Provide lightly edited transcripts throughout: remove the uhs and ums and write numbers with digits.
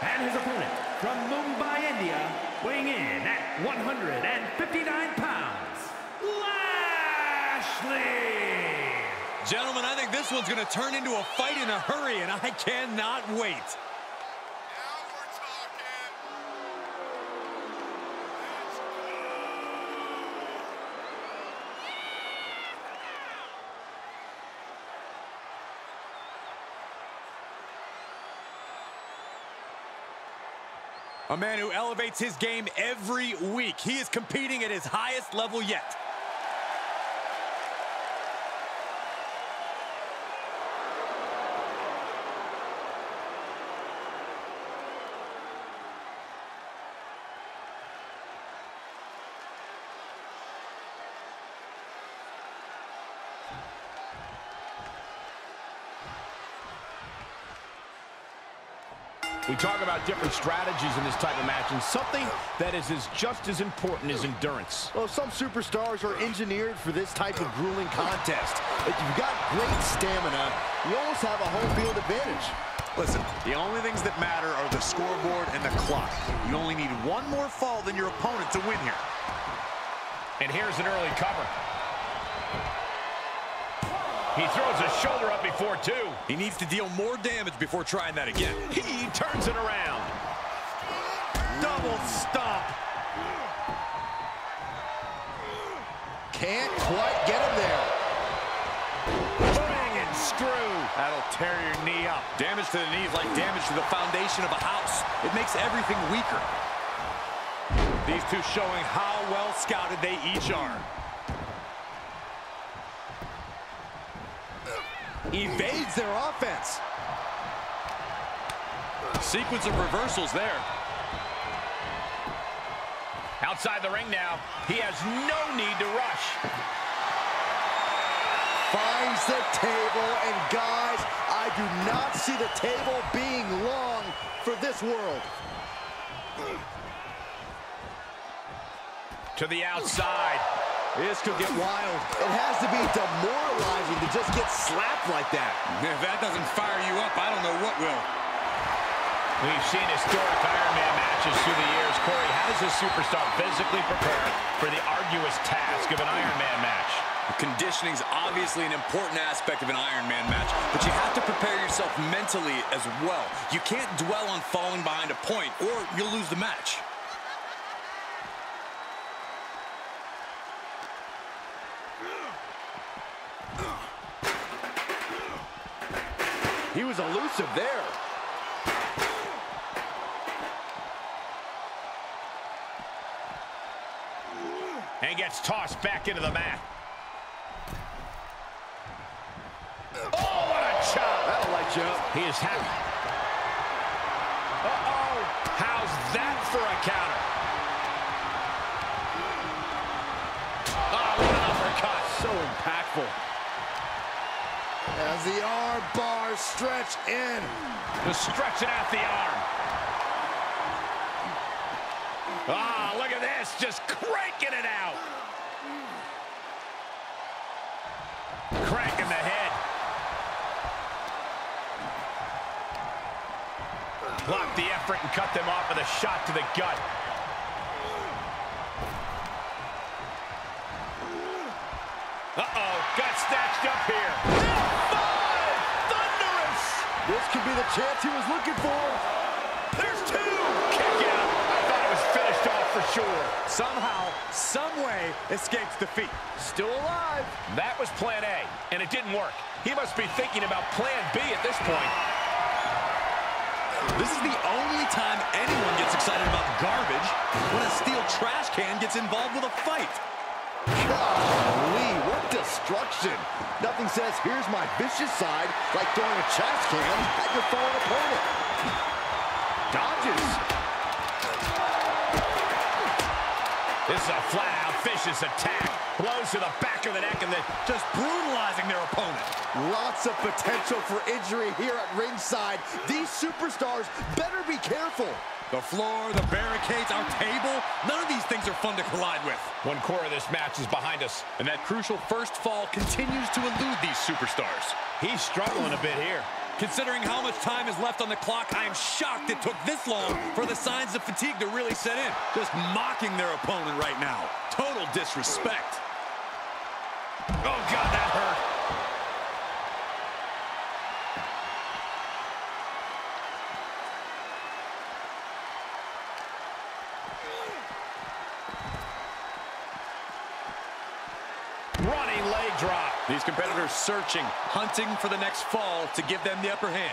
And his opponent from Mumbai, India, weighing in at 159 pounds, Lashley! Gentlemen, I think this one's going to turn into a fight in a hurry, and I cannot wait. A man who elevates his game every week. He is competing at his highest level yet. We talk about different strategies in this type of match, and something that is just as important is endurance. Well, some superstars are engineered for this type of grueling contest. If you've got great stamina, you almost have a home field advantage. Listen, the only things that matter are the scoreboard and the clock. You only need one more fall than your opponent to win here. And here's an early cover. He throws his shoulder up before two. He needs to deal more damage before trying that again. He turns it around. Double stomp. Can't quite get him there. Bang and screw. That'll tear your knee up. Damage to the knee is like damage to the foundation of a house. It makes everything weaker. These two showing how well scouted they each are. Evades their offense. Sequence of reversals there. Outside the ring now. He has no need to rush. Finds the table, and guys, I do not see the table being long for this world. To the outside. This could get wild. It has to be demoralizing to just get slapped like that. If that doesn't fire you up, I don't know what will. We've seen historic Iron Man matches through the years. Corey, how does this superstar physically prepare for the arduous task of an Iron Man match? Conditioning is obviously an important aspect of an Iron Man match, but you have to prepare yourself mentally as well. You can't dwell on falling behind a point, or you'll lose the match. He was elusive there. And gets tossed back into the mat. Oh, what a chop! That'll light you up. He is happy. Uh-oh! How's that for a counter? Oh, what an uppercut. So impactful. As the arm bars stretch in. Just stretching out the arm. Ah, oh, look at this, just cranking it out. Cranking the head. Blocked the effort and cut them off with a shot to the gut. Uh-oh, got snatched up here. Five! Thunderous! This could be the chance he was looking for. There's two! Kick out. I thought it was finished off for sure. Somehow, someway, escapes defeat. Still alive. That was plan A, and it didn't work. He must be thinking about plan B at this point. This is the only time anyone gets excited about garbage when a steel trash can gets involved with a fight. Golly, what destruction. Nothing says, here's my vicious side, like throwing a trash can at your fallen opponent. Dodges. This is a flat-out vicious attack. Blows to the back of the neck and then just brutalizing their opponent. Lots of potential for injury here at ringside. These superstars better be careful. The floor, the barricades, our table, none of these things are fun to collide with. One quarter of this match is behind us, and that crucial first fall continues to elude these superstars. He's struggling a bit here. Considering how much time is left on the clock, I am shocked it took this long for the signs of fatigue to really set in. Just mocking their opponent right now. Total disrespect. Oh, God, that hurt. Running leg drop. These competitors searching, hunting for the next fall to give them the upper hand.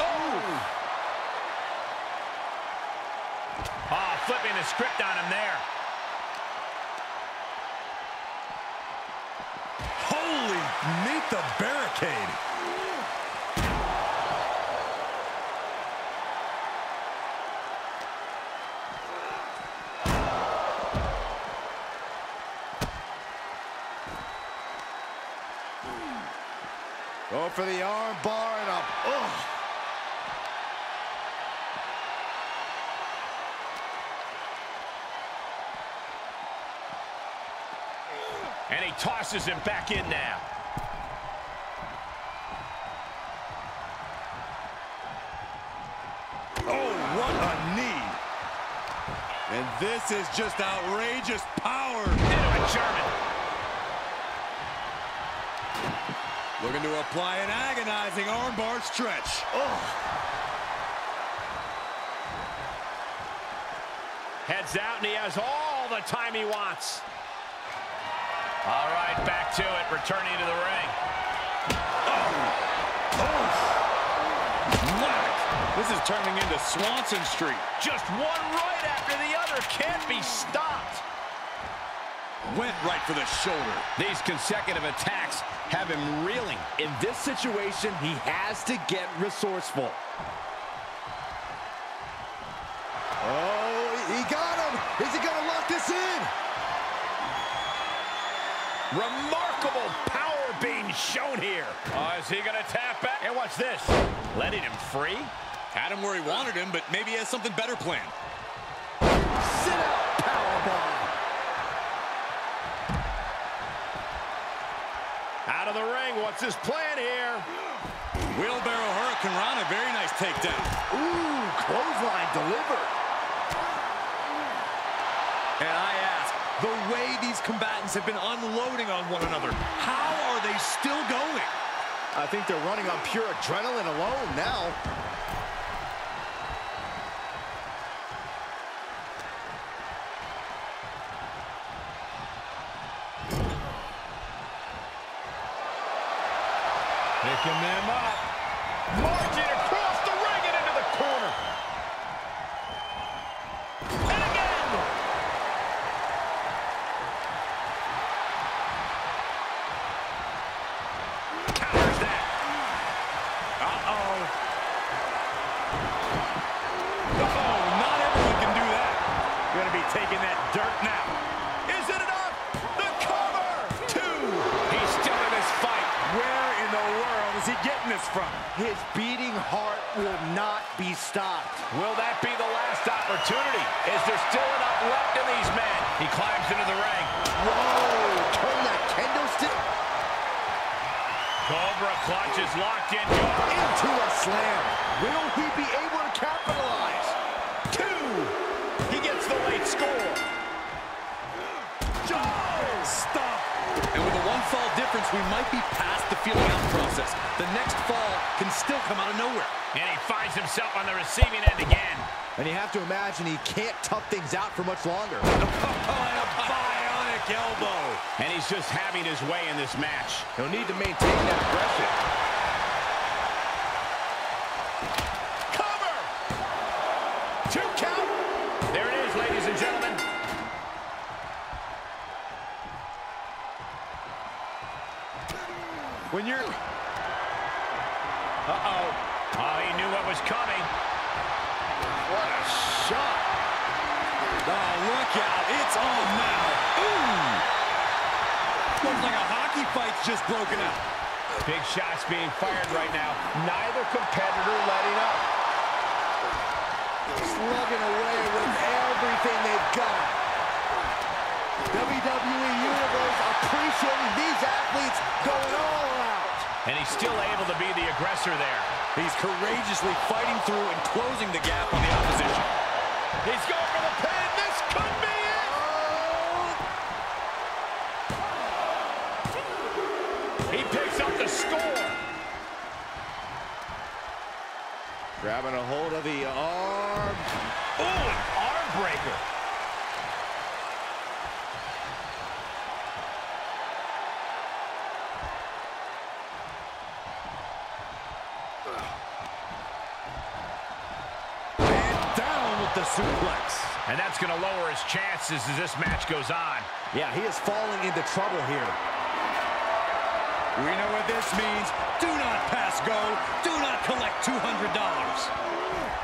Oh! Oh, flipping the script on him there. Holy, meet the barricade. Go for the arm bar and up. Oh. And he tosses him back in now. Oh, what a knee. And this is just outrageous power. Into a German. Looking to apply an agonizing armbar stretch. Oh. Heads out, and he has all the time he wants. All right, back to it, returning to the ring. Oh. Oh. Knock. This is turning into Swanson Street. Just one right after the other can't be stopped. Went right for the shoulder. These consecutive attacks have him reeling. In this situation, he has to get resourceful. Oh, he got him. Is he going to lock this in? Remarkable power being shown here. Is he going to tap back? And watch this. Letting him free. Had him where he wanted him, but maybe he has something better planned. Sit out powerbomb. Out of the ring, what's his plan here? Wheelbarrow Hurricanrana, very nice takedown. Ooh, clothesline delivered. And I ask, the way these combatants have been unloading on one another, how are they still going? I think they're running on pure adrenaline alone now. Picking them up. Marching across the ring and into the corner. And again. Counters that. Uh-oh. Uh-oh, not everyone can do that. Going to be taking that dirt now. Is it enough? The cover. Two. He's still in this fight. Where in the world is he getting this from? His beating heart will not be stopped. Will that be the last opportunity? Is there still enough left in these men? He climbs into the ring. Whoa, turn that kendo stick. Cobra clutch is locked in. Into a slam. Will he be able to capitalize? Two. He gets the late score. Oh, stop. And with a one-fall difference, we might be past the feeling-out process. The next fall can still come out of nowhere. And he finds himself on the receiving end again. And you have to imagine he can't tough things out for much longer. And a bionic elbow. And he's just having his way in this match. He'll need to maintain that aggression. Cover! Two count. There it is, ladies and gentlemen. When you're... Uh-oh. Oh, he knew what was coming. What a shot. Oh, look out. It's on now. Ooh. Looks like a hockey fight's just broken out. Big shots being fired right now. Neither competitor letting up. Slugging away with everything they've got. WWE Universe appreciates competition, these athletes going all out. And he's still able to be the aggressor there. He's courageously fighting through and closing the gap on the opposition. He's going for the pin. This could be it. He picks up the score. Grabbing a hold of the arm. Oh, an arm breaker. And down with the suplex. And that's going to lower his chances as this match goes on. Yeah, he is falling into trouble here. We know what this means. Do not pass go. Do not collect $200.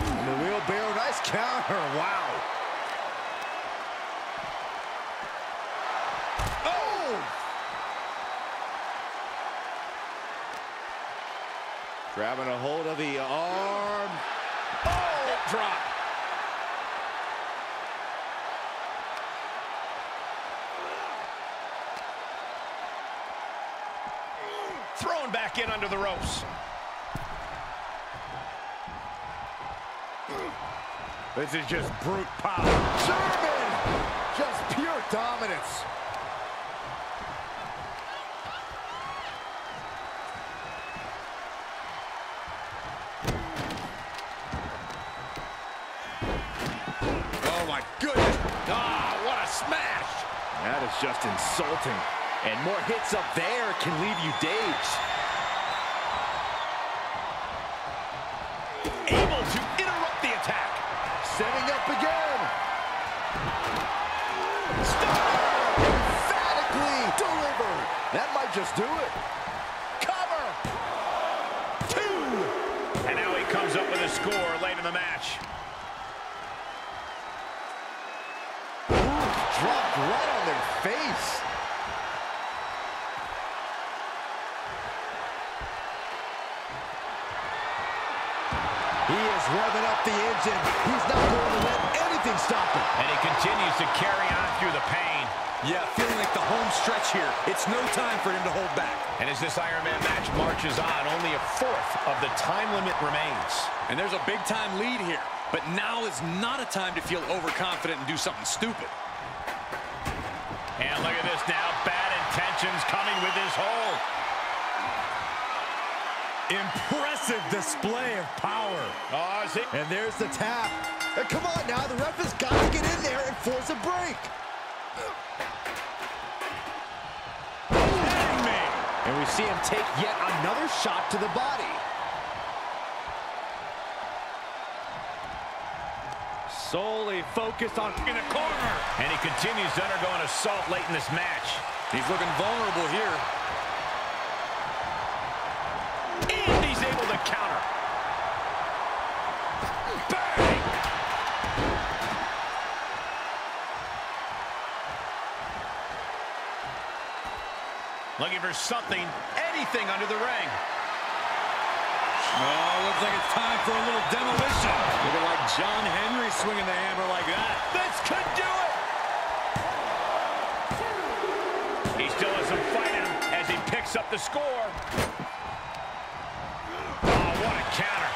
And the wheelbarrow, nice counter. Wow. Oh! Grabbing a hold of the arm. Oh, hip drop. Thrown back in under the ropes. This is just brute power. German! Just pure dominance. Oh my goodness. Ah, what a smash. That is just insulting. And more hits up there can leave you dazed. Able to interrupt the attack. Setting up again. Stop! Emphatically delivered. That might just do it. Cover. Two. And now he comes up with a score late in the match. Dropped right on their face. He is revving up the engine. He's not going to let anything stop him. And he continues to carry on through the pain. Yeah, feeling like the home stretch here. It's no time for him to hold back. And as this Iron Man match marches on, only a fourth of the time limit remains. And there's a big-time lead here. But now is not a time to feel overconfident and do something stupid. And look at this now. Bad intentions coming with this hold. Impressive display of power. Oh, and there's the tap. And come on now. The ref has got to get in there and force a break. Hangman. And we see him take yet another shot to the body. Solely focused on in a corner. And he continues to undergo an assault late in this match. He's looking vulnerable here. And he's able to counter. Bang! Looking for something, anything under the ring. Oh, looks like it's time for a little demolition. Looking like John Henry swinging the hammer like that. This could do it. He still has some fight in him as he picks up the score. Oh, what a counter.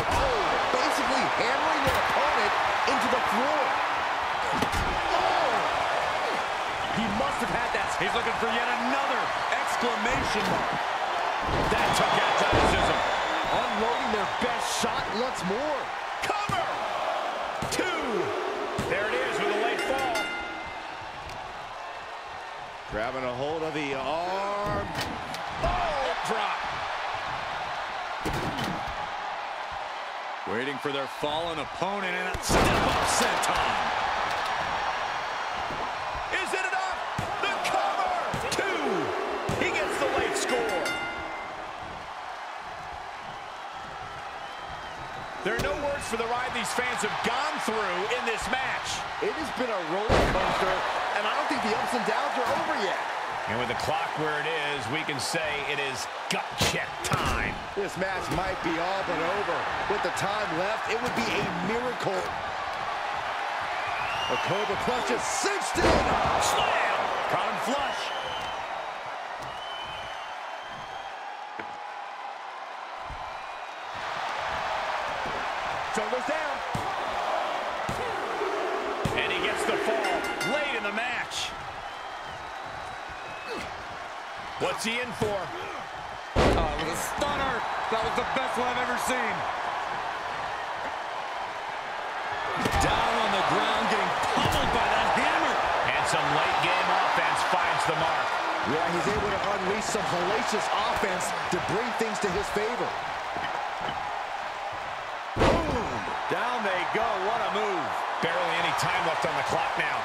Oh, basically hammering an opponent into the floor. Oh! He must have had that. He's looking for yet another exclamation mark. That took athleticism. Unloading their best shot once more. Cover! Two! There it is with a late fall. Grabbing a hold of the arm. Oh! Drop. Waiting for their fallen opponent and a step-up senton. There are no words for the ride these fans have gone through in this match. It has been a roller coaster, and I don't think the ups and downs are over yet. And with the clock where it is, we can say it is gut check time. This match might be all but over. With the time left, it would be a miracle. A Cobra Clutch just cinched in. Slam! Caught him flush. Shoulders down. And he gets the fall late in the match. What's he in for? Oh, with a stunner. That was the best one I've ever seen. Down on the ground, getting pummeled by that hammer. And some late-game offense finds the mark. Yeah, he's able to unleash some hellacious offense to bring things to his favor. Boom! Down they go. What a move. Barely any time left on the clock now.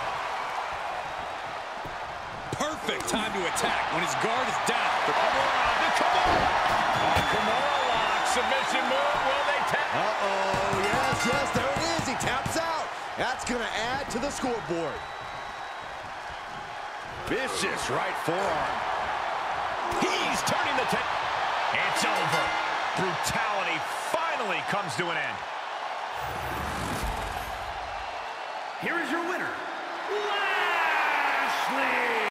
Perfect time to attack when his guard is down. The Kimura! The Kimura lock. Submission move. Will they tap? Uh-oh. Yes, yes. There it is. He taps out. That's going to add to the scoreboard. Vicious right forearm. He's turning the tape. It's over. Brutality finally comes to an end. Here is your winner, Lashley.